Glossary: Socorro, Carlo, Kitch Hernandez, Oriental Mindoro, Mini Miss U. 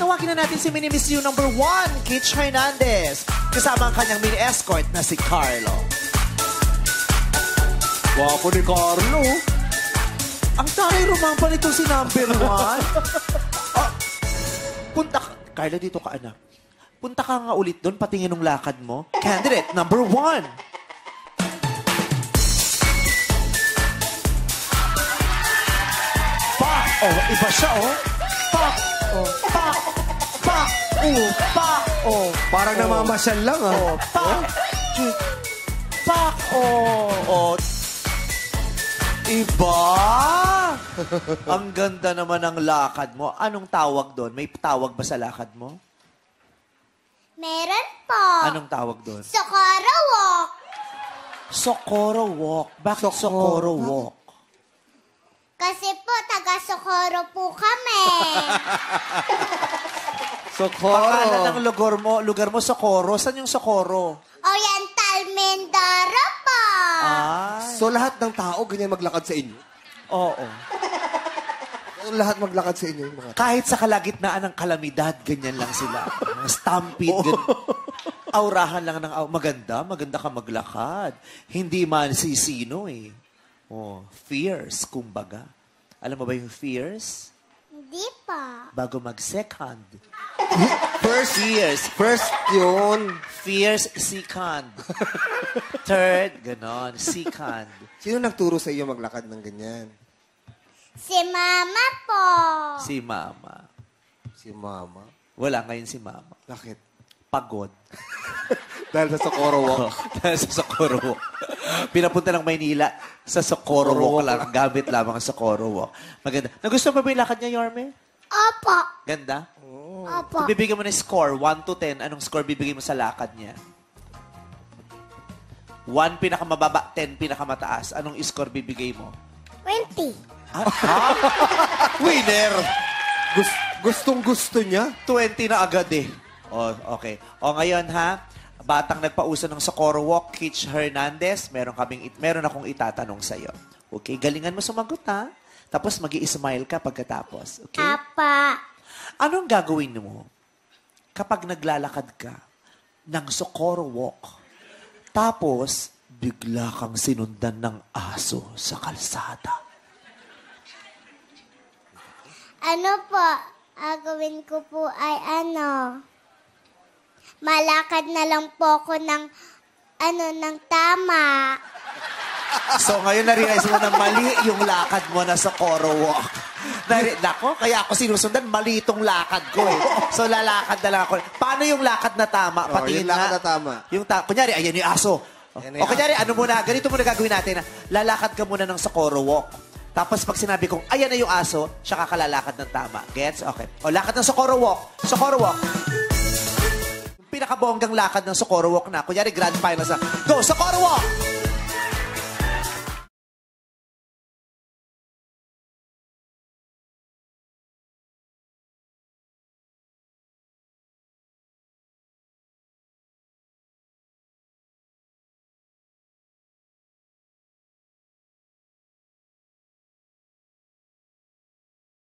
tawagin na natin si Mini Miss You number 1, Kitch Hernandez, kasama ang kanyang mini-escort na si Carlo. Wapo ni Carlo. Ang taray rumampan ito si number 1. Oh, punta ka. Carlo, dito ka, anak. Punta ka nga ulit doon, patingin ng lakad mo. Candidate number 1. Pak! Oh, iba siya, oh. Pak! Oh, pak! Pak! Oh, pak! Oh, parang oh. Namamasyal lang, ah. Oh, pak! Oh. Pak! Oh, oh. Iba! Ang ganda naman ng lakad mo. Anong tawag doon? May tawag ba sa lakad mo? Meron po. Anong tawag doon? Socorro walk. Socorro walk? Bakit Socorro walk? Kasi po, taga-Socorro po kami. Socorro. Pangalan ng lugar mo Socorro. Saan yung Socorro? Oriental Mindoro po. Ay. So lahat ng tao ganyan maglakad sa inyo? Oo. Lahat maglakad sa inyo. Mga kahit sa kalagitnaan ng kalamidad, ganyan lang sila. Stampede. Aurahan lang ng maganda. Maganda ka maglakad. Hindi man si sino eh. Oh, fierce, kumbaga. Alam mo ba yung fierce? Hindi pa. Bago mag-second. First years. First yun. Fierce, second. Third, ganon. Second. Sino nagturo sa iyo maglakad ng ganyan? Si Mama po. Si Mama. Si Mama? Wala ngayon si Mama. Bakit? Pagod. Dahil sa Socorro Walk. Dahil sa Socorro Walk. Pinapunta ng Maynila sa Socorro Walk lang. Gamit lamang ang Socorro Walk. Maganda. Nagustuhan ba yung lakad niya, Yorme? Opo. Ganda? Oh. Opo. Kung bibigyan mo ng score, 1 to 10, anong score bibigyan mo sa lakad niya? 1 pinakamababa, 10 pinakamataas. Anong score bibigay mo? 20. Ha? Winner! Gustong-gusto niya? 20 na agad eh. Oh, okay. O ngayon ha, batang nagpauso ng Socorro Walk, Kitch Hernandez, meron akong itatanong sa'yo. Okay, galingan mo sumagot ha. Tapos mag-i-smile ka pagkatapos. Okay? Apa. Anong gagawin mo kapag naglalakad ka ng Socorro Walk, tapos bigla kang sinundan ng aso sa kalsada? Ano po? Gawin ko po ay ano? Malakad na lang po ko ng ano, ng tama. So ngayon na-realize mo na mali yung lakad mo na Socorro Walk. Nako, kaya ako sinusundan, mali itong lakad ko eh. So lalakad na lang ako. Paano yung lakad na tama? Oh, pati yung lakad na tama. Yung kunyari, ayan yung aso. O kunyari, ano muna, ganito muna gagawin natin. Lalakad ka muna ng Socorro Walk. Tapos pag sinabi kong, ayan na yung aso, siya kakalalakad ng tama. Gets? Okay. O, lakad ng Socorro Walk. Socorro Walk. Pinakabonggang lakad ng Socorro Walk na. Kunyari, grand final sa, go, Socorro Walk!